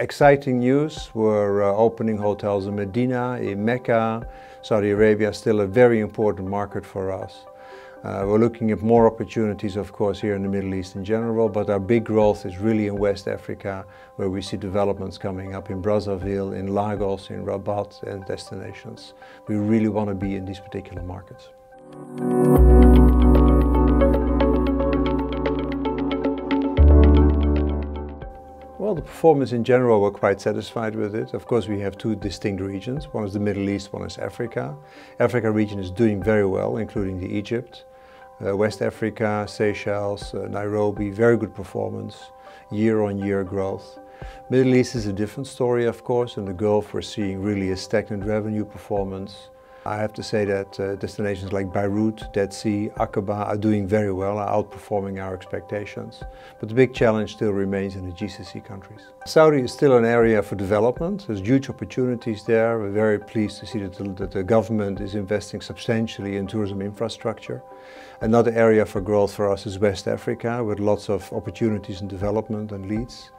Exciting news, we're opening hotels in Medina, in Mecca. Saudi Arabia is still a very important market for us. We're looking at more opportunities, of course, here in the Middle East in general, but our big growth is really in West Africa, where we see developments coming up in Brazzaville, in Lagos, in Rabat, and destinations. We really want to be in these particular markets. Well, the performance in general, we're quite satisfied with it. Of course, we have two distinct regions. One is the Middle East, one is Africa. Africa region is doing very well, including the Egypt. West Africa, Seychelles, Nairobi, very good performance, year-on-year growth. Middle East is a different story, of course. In the Gulf, we're seeing really a stagnant revenue performance. I have to say that destinations like Beirut, Dead Sea, Aqaba are doing very well, are outperforming our expectations. But the big challenge still remains in the GCC countries. Saudi is still an area for development. There's huge opportunities there. We're very pleased to see that the government is investing substantially in tourism infrastructure. Another area for growth for us is West Africa, with lots of opportunities in development and leads.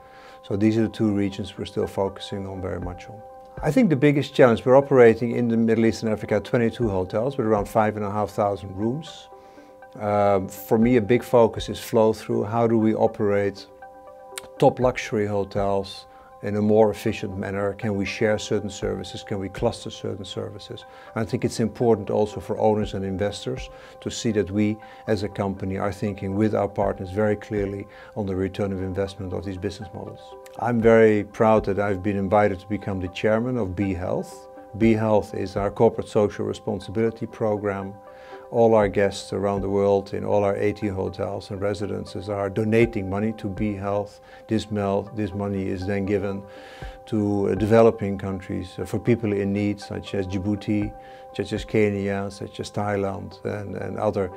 So these are the two regions we're still focusing on very much on. I think the biggest challenge, we're operating in the Middle East and Africa 22 hotels with around 5,500 rooms. For me, a big focus is flow through. How do we operate top luxury hotels in a more efficient manner? Can we share certain services? Can we cluster certain services? I think it's important also for owners and investors to see that we as a company are thinking with our partners very clearly on the return of investment of these business models. I'm very proud that I've been invited to become the chairman of BeHealth. BeHealth is our corporate social responsibility program. All our guests around the world in all our 80 hotels and residences are donating money to BeHealth. This money is then given to developing countries for people in need, such as Djibouti, such as Kenya, such as Thailand, and other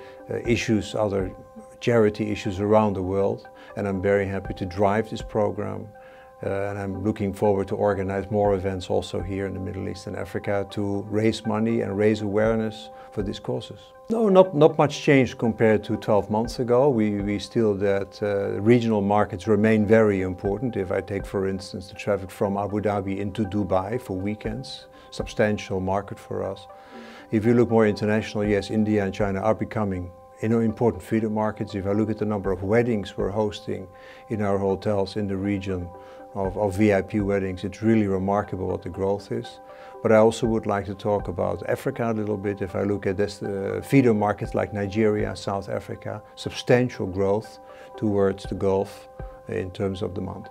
issues, other charity issues around the world. And I'm very happy to drive this program. And I'm looking forward to organize more events also here in the Middle East and Africa to raise money and raise awareness for these causes. No, not much changed compared to 12 months ago. We still that regional markets remain very important. If I take, for instance, the traffic from Abu Dhabi into Dubai for weekends, substantial market for us. If you look more international, yes, India and China are becoming important feeder markets. If I look at the number of weddings we're hosting in our hotels in the region, of VIP weddings, it's really remarkable what the growth is. But I also would like to talk about Africa a little bit. If I look at this, feeder markets like Nigeria, South Africa, substantial growth towards the Gulf in terms of demand.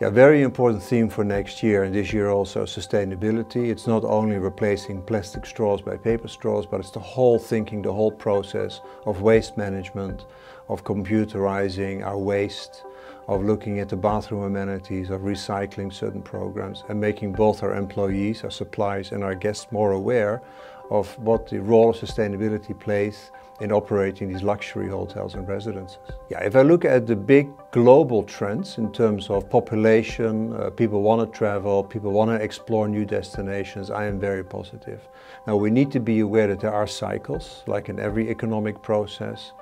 Yeah, very important theme for next year and this year also, sustainability. It's not only replacing plastic straws by paper straws, but it's the whole thinking, the whole process of waste management, of computerizing our waste, of looking at the bathroom amenities, of recycling certain programs, and making both our employees, our suppliers and our guests more aware of what the role of sustainability plays in operating these luxury hotels and residences. Yeah, if I look at the big global trends in terms of population, people want to travel, people want to explore new destinations, I am very positive. Now we need to be aware that there are cycles, like in every economic process.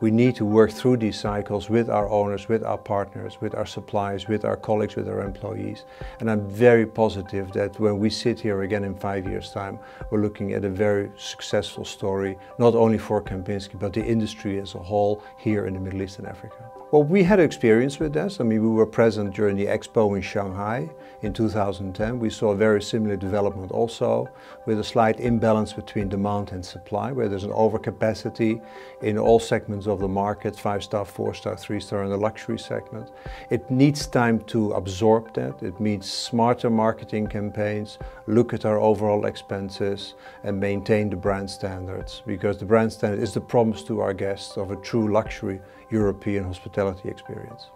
We need to work through these cycles with our owners, with our partners, with our suppliers, with our colleagues, with our employees. And I'm very positive that when we sit here again in 5 years' time, we're looking at a very successful story, not only for Kempinski, but the industry as a whole here in the Middle East and Africa. Well, we had experience with this. I mean, we were present during the Expo in Shanghai in 2010. We saw a very similar development also, with a slight imbalance between demand and supply, where there's an overcapacity in all segments of the market, 5-star, 4-star, 3-star, and the luxury segment. It needs time to absorb that. It needs smarter marketing campaigns, look at our overall expenses, and maintain the brand standards, because the brand standard is the promise to our guests of a true luxury European hospitality experience.